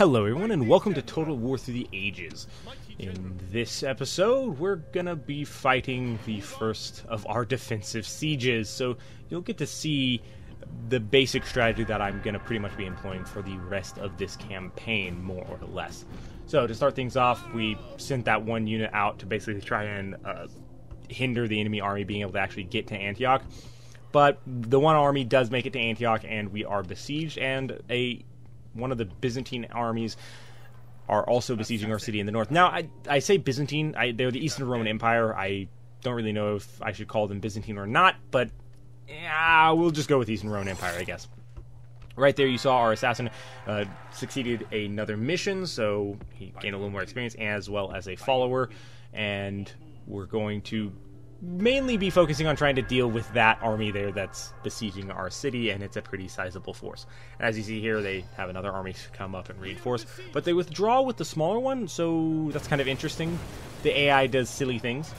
Hello everyone and welcome to Total War Through the Ages. In this episode we're gonna be fighting the first of our defensive sieges, so you'll get to see the basic strategy that I'm gonna pretty much be employing for the rest of this campaign, more or less. So to start things off, we sent that one unit out to basically try and hinder the enemy army being able to actually get to Antioch. But the one army does make it to Antioch and we are besieged, and one of the Byzantine armies are also besieging our city in the north. Now, I say Byzantine, they're the Eastern Roman Empire. I don't really know if I should call them Byzantine or not, but we'll just go with Eastern Roman Empire, I guess. Right there you saw our assassin succeeded another mission, so he gained a little more experience as well as a follower, and we're going to mainly be focusing on trying to deal with that army there that's besieging our city, and it's a pretty sizable force. And as you see here, they have another army come up and reinforce, but they withdraw with the smaller one, so that's kind of interesting. The AI does silly things.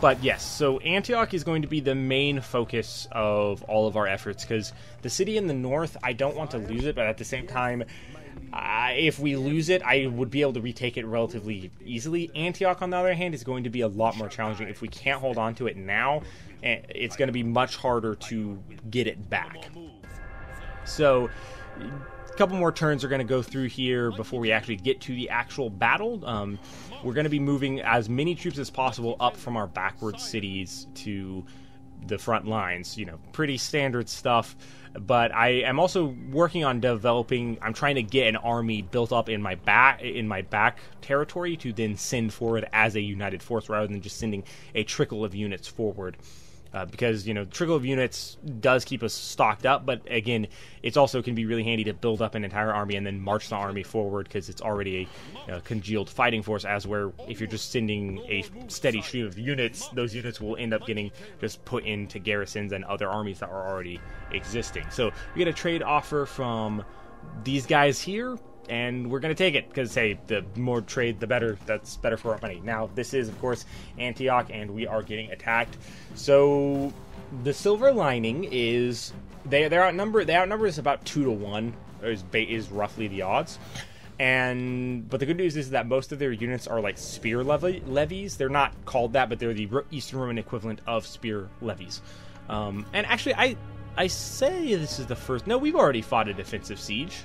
But yes, so Antioch is going to be the main focus of all of our efforts, because the city in the north, I don't want to lose it, but at the same time, if we lose it, I would be able to retake it relatively easily. Antioch, on the other hand, is going to be a lot more challenging. If we can't hold on to it now, it's going to be much harder to get it back. So a couple more turns are going to go through here before we actually get to the actual battle. We're going to be moving as many troops as possible up from our backward cities to the front lines, you know, pretty standard stuff. But I am also working on developing, I'm trying to get an army built up in my back territory to then send forward as a united force rather than just sending a trickle of units forward, because, you know, trickle of units does keep us stocked up, but again, it's also can be really handy to build up an entire army and then march the army forward, because it's already a congealed fighting force, as where if you're just sending a steady stream of units, those units will end up getting just put into garrisons and other armies that are already existing. So we get a trade offer from these guys here, and we're going to take it, because, hey, the more trade, the better. That's better for our money. Now, this is, of course, Antioch, and we are getting attacked. So the silver lining is they're outnumbered. They outnumber us about 2 to 1 is roughly the odds. But the good news is that most of their units are like spear levies. They're not called that, but they're the Eastern Roman equivalent of spear levies. And actually, I say this is the first. No, we've already fought a defensive siege.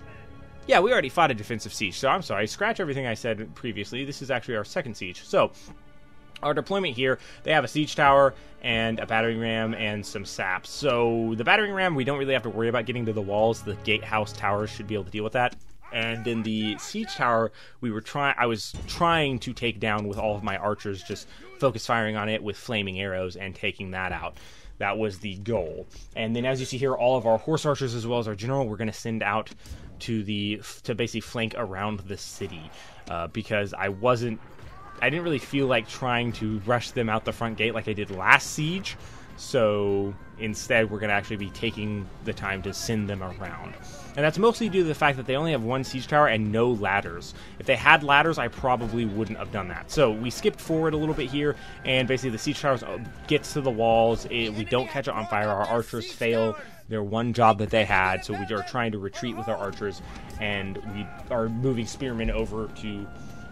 Yeah, we already fought a defensive siege, so I'm sorry. Scratch everything I said previously. This is actually our second siege. So, our deployment here, they have a siege tower and a battering ram and some saps. So, the battering ram, we don't really have to worry about getting to the walls. The gatehouse towers should be able to deal with that. And then the siege tower, I was trying to take down with all of my archers, just focus firing on it with flaming arrows and taking that out. That was the goal. And then as you see here, all of our horse archers as well as our general, we're going to send out to basically flank around the city, because I didn't really feel like trying to rush them out the front gate like I did last siege. So instead, we're going to actually be taking the time to send them around. And that's mostly due to the fact that they only have one siege tower and no ladders. If they had ladders, I probably wouldn't have done that. So we skipped forward a little bit here, and basically the siege tower gets to the walls. We don't catch it on fire. Our archers fail their one job that they had, so we are trying to retreat with our archers, and we are moving spearmen over to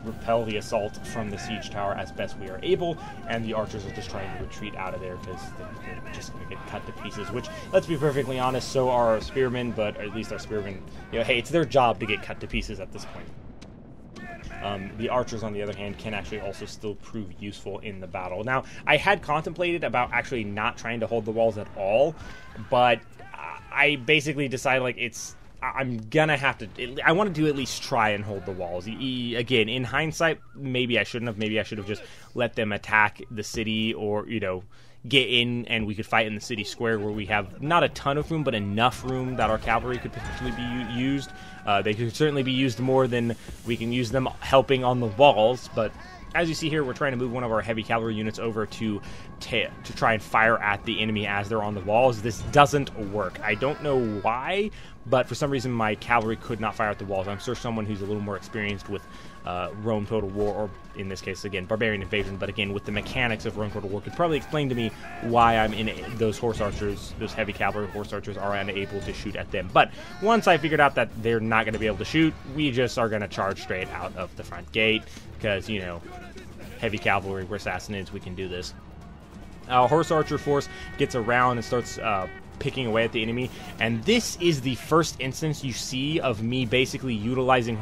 repel the assault from the siege tower as best we are able, and the archers are just trying to retreat out of there because they're just going to get cut to pieces, which, let's be perfectly honest, so are our spearmen, but at least our spearmen, you know, hey, it's their job to get cut to pieces at this point. The archers, on the other hand, can actually also still prove useful in the battle. Now, I had contemplated about actually not trying to hold the walls at all, but I basically decided, like, I'm gonna have to, I wanted to at least try and hold the walls. Again, in hindsight, maybe I shouldn't have. Maybe I should have just let them attack the city, or, you know, get in and we could fight in the city square where we have not a ton of room, but enough room that our cavalry could potentially be used. They could certainly be used more than we can use them helping on the walls, but as you see here, we're trying to move one of our heavy cavalry units over to try and fire at the enemy as they're on the walls. This doesn't work. I don't know why, But for some reason, my cavalry could not fire at the walls. I'm sure someone who's a little more experienced with Rome Total War, or in this case, again, Barbarian Invasion, but again, with the mechanics of Rome Total War, could probably explain to me why I'm in it. Those horse archers, those heavy cavalry horse archers, are unable to shoot at them. But once I figured out that they're not going to be able to shoot, we just are going to charge straight out of the front gate because, you know, heavy cavalry, we're Sassanids, we can do this. Our horse archer force gets around and starts picking away at the enemy, and this is the first instance you see of me basically utilizing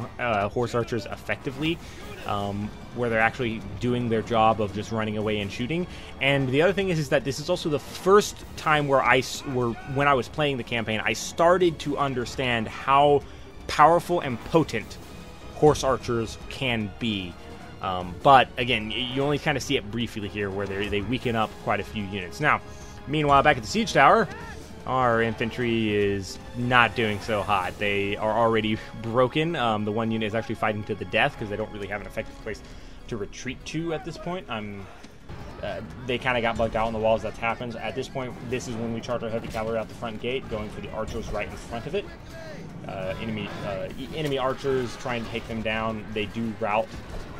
horse archers effectively, where they're actually doing their job of just running away and shooting. And the other thing is that this is also the first time where when I was playing the campaign, I started to understand how powerful and potent horse archers can be. But again, you only kind of see it briefly here, where they weaken up quite a few units. Now, meanwhile, back at the siege tower, our infantry is not doing so hot. They are already broken. The one unit is actually fighting to the death because they don't really have an effective place to retreat to at this point. They kind of got bugged out on the walls. That happens. At this point, this is when we charge our heavy cavalry out the front gate, going for the archers right in front of it. Enemy archers trying to take them down. They do rout.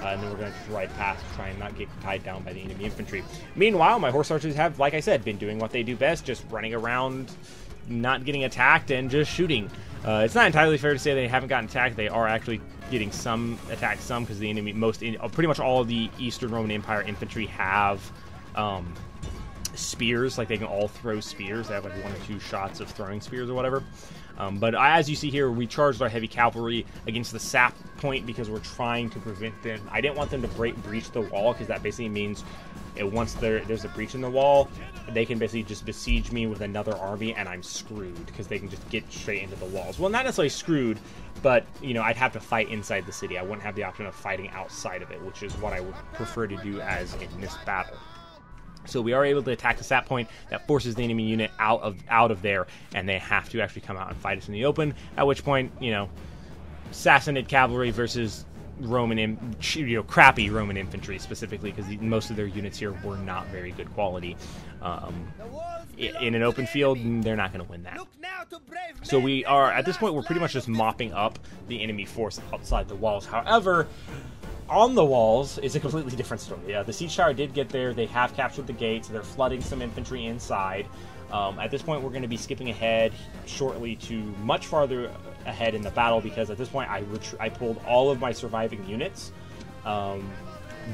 And then we're going to just ride past, try and not get tied down by the enemy infantry. Meanwhile, my horse archers have, like I said, been doing what they do best, just running around, not getting attacked, and just shooting. It's not entirely fair to say they haven't gotten attacked. They are actually getting some attacks, some, because the enemy, pretty much all of the Eastern Roman Empire infantry have spears. Like, they can all throw spears. They have, like, one or two shots of throwing spears or whatever. But as you see here, we charged our heavy cavalry against the sap point because we're trying to prevent them. I didn't want them to breach the wall, because that basically means once there's a breach in the wall, they can basically just besiege me with another army and I'm screwed, because they can just get straight into the walls. Well, not necessarily screwed, but, you know, I'd have to fight inside the city. I wouldn't have the option of fighting outside of it, which is what I would prefer to do as in this battle. So we are able to attack the sap point. That forces the enemy unit out of there, and they have to actually come out and fight us in the open. At which point, you know, Sassanid cavalry versus crappy Roman infantry specifically, because most of their units here were not very good quality. In an open field, they're not going to win that. So we are, at this point, we're pretty much just mopping up the enemy force outside the walls. However, on the walls is a completely different story. Yeah, the siege tower did get there. They have captured the gates. They're flooding some infantry inside. At this point, we're going to be skipping ahead shortly to much farther ahead in the battle, because at this point, I pulled all of my surviving units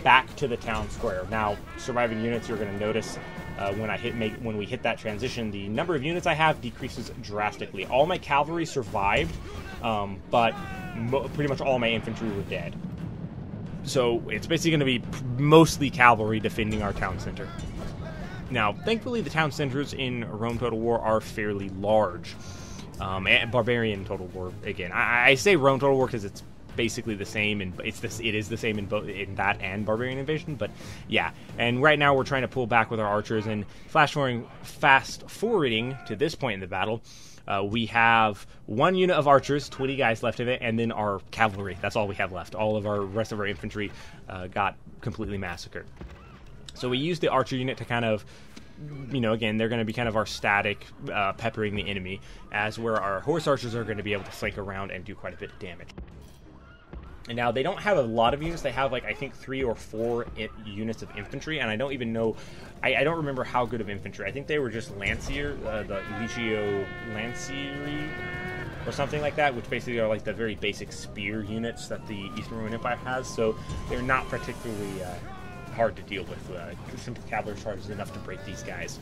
back to the town square. Now, surviving units, you're going to notice when we hit that transition, the number of units I have decreases drastically. All my cavalry survived, but pretty much all my infantry were dead. So it's basically going to be mostly cavalry defending our town center. Now, thankfully, the town centers in Rome Total War are fairly large. And Barbarian Total War, again. I say Rome Total War because it's basically the same, and it is the same in both in that and Barbarian Invasion. But yeah, and right now we're trying to pull back with our archers, and fast forwarding to this point in the battle. We have one unit of archers, 20 guys left of it, and then our cavalry. That's all we have left. All of our rest of our infantry got completely massacred. So we use the archer unit to kind of, you know, again, they're going to be kind of our static peppering the enemy, as where our horse archers are going to be able to flank around and do quite a bit of damage. And now they don't have a lot of units. They have, like, I think 3 or 4 units of infantry, and I don't even know. I don't remember how good of infantry. I think they were just Lancier, the Legio Lancieri, or something like that, which basically are like the very basic spear units that the Eastern Roman Empire has. So they're not particularly hard to deal with. Simple cavalry charge is enough to break these guys,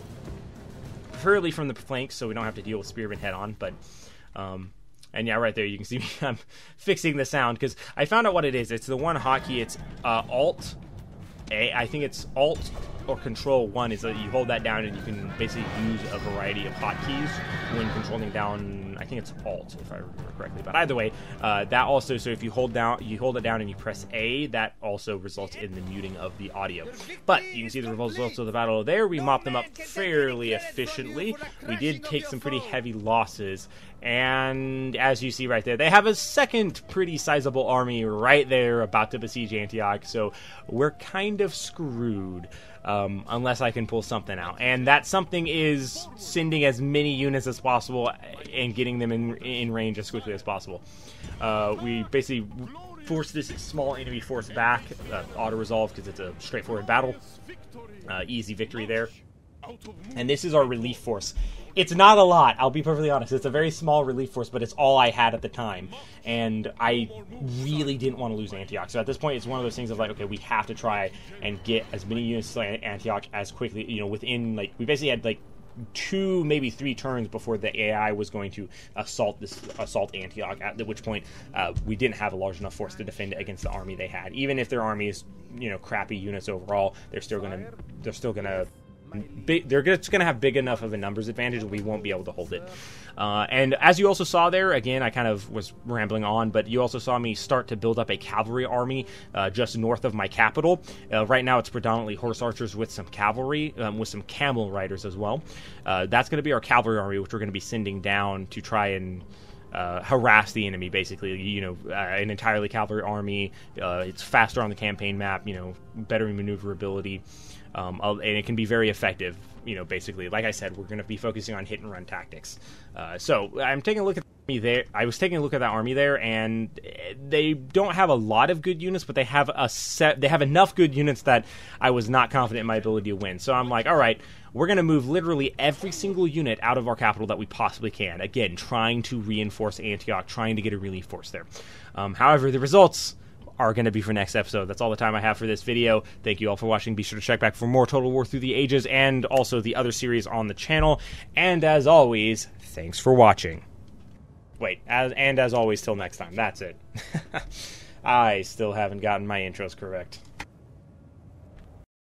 preferably from the flanks, so we don't have to deal with spearmen head on. But and yeah, right there, you can see me, I'm fixing the sound, because I found out what it is. It's the one hotkey. It's Alt-A. I think it's Alt or Control-1. Is that you hold that down, and you can basically use a variety of hotkeys when controlling down. I think it's Alt, if I remember correctly. But either way, that also, so if you hold it down and you press A, that also results in the muting of the audio. But you can see the results of the battle there. We mopped them up fairly efficiently. We did take some pretty heavy losses. And as you see right there, they have a second pretty sizable army right there about to besiege Antioch, so we're kind of screwed. unless I can pull something out. And that something is sending as many units as possible and getting them in range as quickly as possible. We basically force this small enemy force back, auto-resolve because it's a straightforward battle. Easy victory there. And this is our relief force. It's not a lot, I'll be perfectly honest. It's a very small relief force, but it's all I had at the time. And I really didn't want to lose Antioch. So at this point, it's one of those things of like, okay, we have to try and get as many units to Antioch as quickly, you know, within, like, we basically had, like, 2, maybe 3 turns before the AI was going to assault Antioch, at which point we didn't have a large enough force to defend it against the army they had. Even if their army is, you know, crappy units overall, they're just going to have big enough of a numbers advantage that we won't be able to hold it. And as you also saw there, again, I kind of was rambling on, but you also saw me start to build up a cavalry army just north of my capital. Right now, it's predominantly horse archers with some cavalry, with some camel riders as well. That's going to be our cavalry army, which we're going to be sending down to try and harass the enemy, basically. You know, an entirely cavalry army. It's faster on the campaign map, you know, better maneuverability. And it can be very effective, you know, basically. Like I said, we're going to be focusing on hit-and-run tactics. So I'm taking a look at the army there. I was taking a look at that army there, and they don't have a lot of good units, but they have a set. They have enough good units that I was not confident in my ability to win. So I'm like, all right, we're going to move literally every single unit out of our capital that we possibly can. Again, trying to reinforce Antioch, trying to get a relief force there. However, the results are going to be for next episode. That's all the time I have for this video. Thank you all for watching. Be sure to check back for more Total War Through the Ages and also the other series on the channel. And as always, thanks for watching. Wait, and as always, till next time. That's it. I still haven't gotten my intros correct.